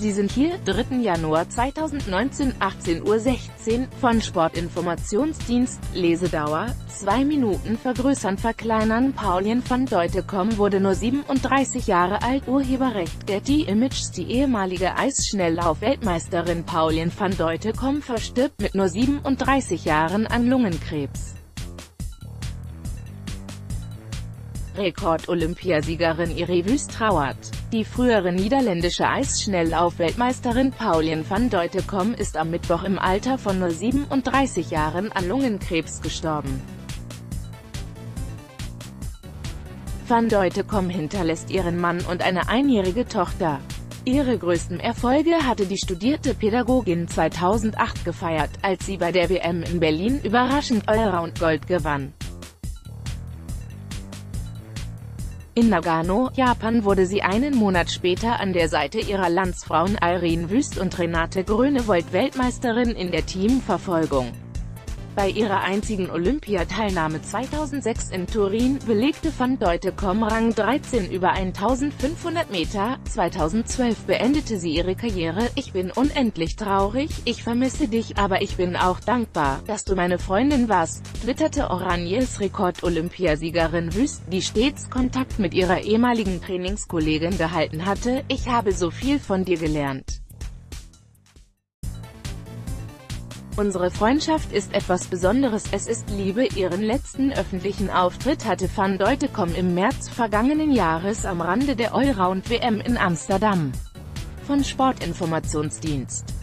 Sie sind hier, 3. Januar 2019, 18:16 Uhr, von Sportinformationsdienst, Lesedauer, 2 Minuten vergrößern verkleinern. Paulien van Deutekom wurde nur 37 Jahre alt. Urheberrecht Getty Images. Die ehemalige Eisschnelllauf-Weltmeisterin Paulien van Deutekom verstirbt mit nur 37 Jahren an Lungenkrebs. Rekord-Olympiasiegerin Irene Wüst trauert. Die frühere niederländische Eisschnelllauf-Weltmeisterin Paulien van Deutekom ist am Mittwoch im Alter von nur 37 Jahren an Lungenkrebs gestorben. Van Deutekom hinterlässt ihren Mann und eine einjährige Tochter. Ihre größten Erfolge hatte die studierte Pädagogin 2008 gefeiert, als sie bei der WM in Berlin überraschend Allround-Gold gewann. In Nagano, Japan wurde sie einen Monat später an der Seite ihrer Landsfrauen Irene Wüst und Renate Grönewold Weltmeisterin in der Teamverfolgung. Bei ihrer einzigen Olympiateilnahme 2006 in Turin belegte van Deutekom Rang 13 über 1500 Meter, 2012 beendete sie ihre Karriere. Ich bin unendlich traurig, ich vermisse dich, aber ich bin auch dankbar, dass du meine Freundin warst, twitterte Oranjes Rekord-Olympiasiegerin Wüst, die stets Kontakt mit ihrer ehemaligen Trainingskollegin gehalten hatte. Ich habe so viel von dir gelernt. Unsere Freundschaft ist etwas Besonderes, es ist Liebe. Ihren letzten öffentlichen Auftritt hatte van Deutekom im März vergangenen Jahres am Rande der Allround-WM in Amsterdam. Von Sportinformationsdienst.